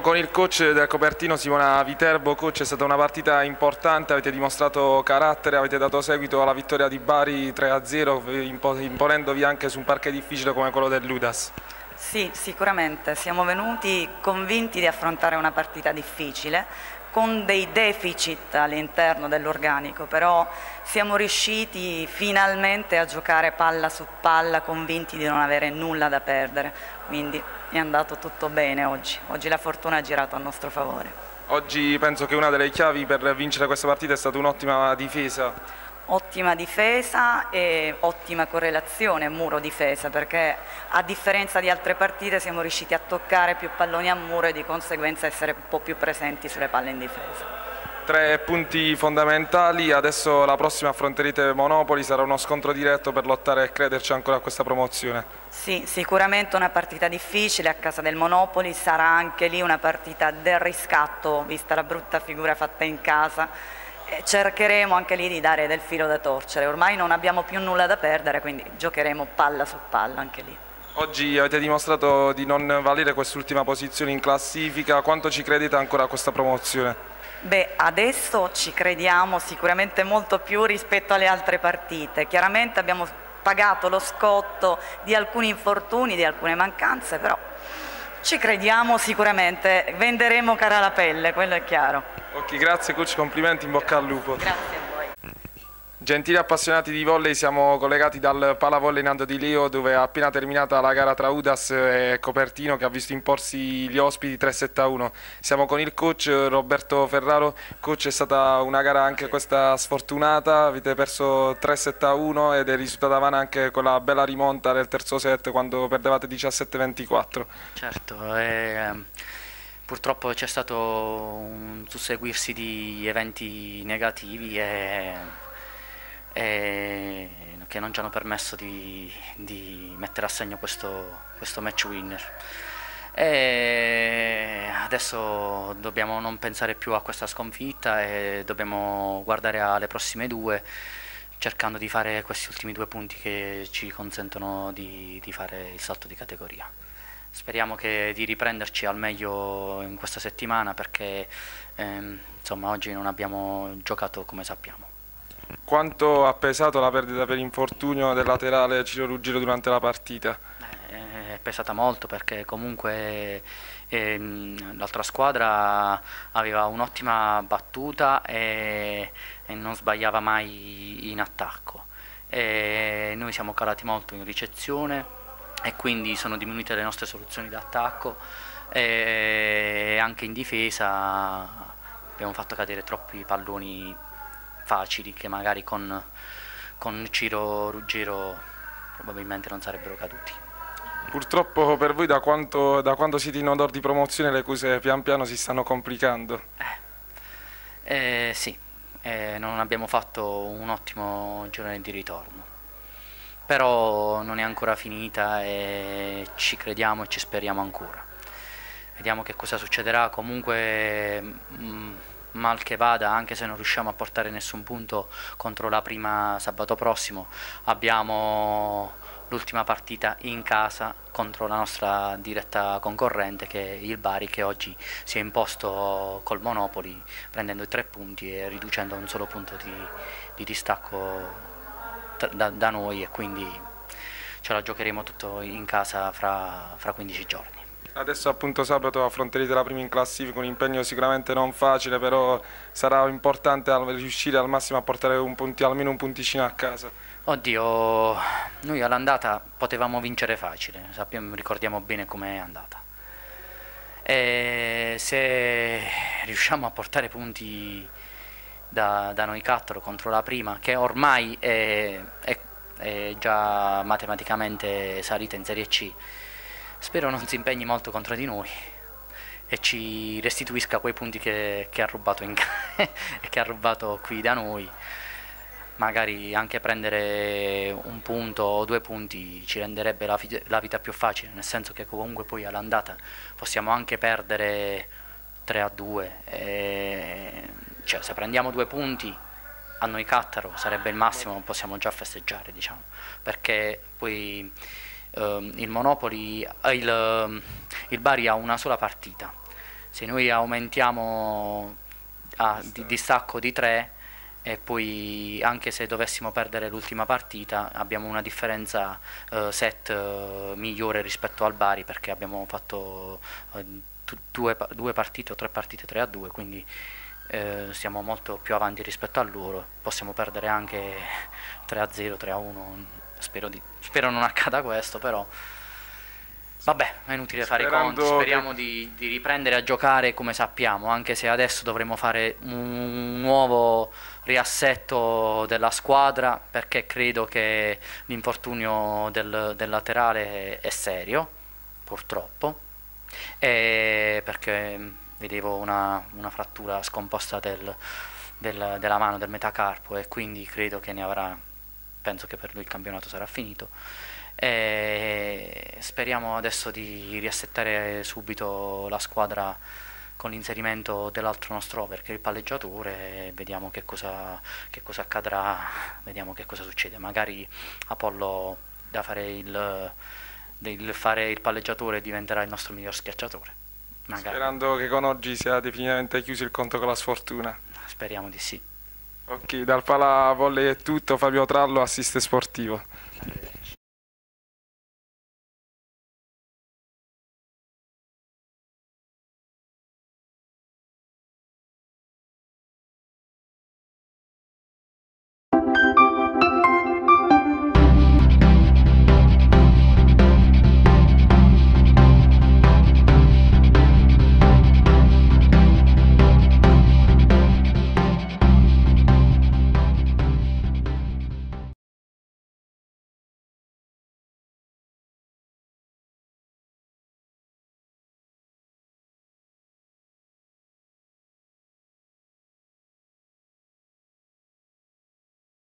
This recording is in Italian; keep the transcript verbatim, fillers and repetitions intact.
Con il coach del Copertino, Simona Viterbo. Coach, è stata una partita importante, avete dimostrato carattere, avete dato seguito alla vittoria di Bari tre a zero, imponendovi anche su un parquet difficile come quello dell'Udas. Sì, sicuramente, siamo venuti convinti di affrontare una partita difficile, con dei deficit all'interno dell'organico, però siamo riusciti finalmente a giocare palla su palla, convinti di non avere nulla da perdere, quindi è andato tutto bene oggi, oggi la fortuna ha girato a nostro favore. Oggi penso che una delle chiavi per vincere questa partita è stata un'ottima difesa. Ottima difesa e ottima correlazione muro-difesa, perché a differenza di altre partite siamo riusciti a toccare più palloni a muro e di conseguenza essere un po' più presenti sulle palle in difesa. Tre punti fondamentali, adesso la prossima affronterete Monopoli, sarà uno scontro diretto per lottare e crederci ancora a questa promozione. Sì, sicuramente una partita difficile a casa del Monopoli, sarà anche lì una partita del riscatto, vista la brutta figura fatta in casa. Cercheremo anche lì di dare del filo da torcere, ormai non abbiamo più nulla da perdere, quindi giocheremo palla su palla anche lì. Oggi avete dimostrato di non valere quest'ultima posizione in classifica, quanto ci credete ancora a questa promozione? Beh, adesso ci crediamo sicuramente molto più rispetto alle altre partite, chiaramente abbiamo pagato lo scotto di alcuni infortuni, di alcune mancanze, però ci crediamo sicuramente, venderemo cara la pelle, quello è chiaro. Ok, grazie coach, complimenti, in bocca al lupo. Grazie a voi. Gentili appassionati di volley, siamo collegati dal PalaVolley Nando di Lio, dove è appena terminata la gara tra Udas e Copertino, che ha visto imporsi gli ospiti tre sette a uno. Siamo con il coach Roberto Ferraro. Coach, è stata una gara anche questa sfortunata, avete perso tre sette a uno ed è risultata vana anche quella bella rimonta del terzo set quando perdevate diciassette ventiquattro. Certo, ehm... purtroppo c'è stato un susseguirsi di eventi negativi e, e che non ci hanno permesso di, di mettere a segno questo, questo match winner. E adesso dobbiamo non pensare più a questa sconfitta e dobbiamo guardare alle prossime due, cercando di fare questi ultimi due punti che ci consentono di, di fare il salto di categoria. Speriamo che di riprenderci al meglio in questa settimana, perché ehm, insomma, oggi non abbiamo giocato come sappiamo. Quanto ha pesato la perdita per infortunio del laterale Ciro Ruggero durante la partita? Eh, è pesata molto, perché comunque ehm, l'altra squadra aveva un'ottima battuta e, e non sbagliava mai in attacco. E noi siamo calati molto in ricezione e quindi sono diminuite le nostre soluzioni d'attacco e anche in difesa abbiamo fatto cadere troppi palloni facili che magari con, con Ciro Ruggero probabilmente non sarebbero caduti. Purtroppo per voi da, quanto, da quando siete in odor di promozione le cose pian piano si stanno complicando. Eh, eh, sì, eh, non abbiamo fatto un ottimo girone di ritorno. Però non è ancora finita e ci crediamo e ci speriamo ancora. Vediamo che cosa succederà, comunque mh, mal che vada, anche se non riusciamo a portare nessun punto contro la prima sabato prossimo, abbiamo l'ultima partita in casa contro la nostra diretta concorrente, che è il Bari, che oggi si è imposto col Monopoli prendendo i tre punti e riducendo a un solo punto di, di distacco Da, da noi, e quindi ce la giocheremo tutto in casa fra, fra quindici giorni. Adesso appunto sabato affronterete la prima in classifica, un impegno sicuramente non facile, però sarà importante riuscire al massimo a portare un punti, almeno un punticino a casa. Oddio, noi all'andata potevamo vincere facile, sappiamo, ricordiamo bene com'è andata. E se riusciamo a portare punti Da, da noi quattro contro la prima, che ormai è, è, è già matematicamente salita in Serie C, spero non si impegni molto contro di noi e ci restituisca quei punti che, che ha rubato in, che ha rubato qui da noi. Magari anche prendere un punto o due punti ci renderebbe la, la vita più facile, nel senso che comunque poi all'andata possiamo anche perdere tre a due e, cioè, se prendiamo due punti a noi Cattaro sarebbe il massimo, possiamo già festeggiare, diciamo, perché poi ehm, il Monopoli, eh, il, il Bari ha una sola partita, se noi aumentiamo a distacco di tre e poi anche se dovessimo perdere l'ultima partita abbiamo una differenza eh, set eh, migliore rispetto al Bari, perché abbiamo fatto eh, due, due partite o tre partite tre a due, quindi eh, siamo molto più avanti rispetto a loro. Possiamo perdere anche tre a zero, tre a uno, spero, di, spero non accada questo, però vabbè, è inutile fare i conti, speriamo che... di, di riprendere a giocare come sappiamo, anche se adesso dovremo fare un nuovo riassetto della squadra, perché credo che l'infortunio del, del laterale è serio, purtroppo, e perché vedevo una, una frattura scomposta del, del, della mano, del metacarpo, e quindi credo che ne avrà, penso che per lui il campionato sarà finito. E speriamo adesso di riassettare subito la squadra con l'inserimento dell'altro nostro over, che è il palleggiatore, e vediamo che cosa, che cosa accadrà, vediamo che cosa succede. Magari Apollo, da fare il, il, fare il palleggiatore, diventerà il nostro miglior schiacciatore. Magari. Sperando che con oggi sia definitivamente chiuso il conto con la sfortuna. Speriamo di sì. Ok, dal PalaVolley è tutto. Fabio Trallo, AssistSportivo.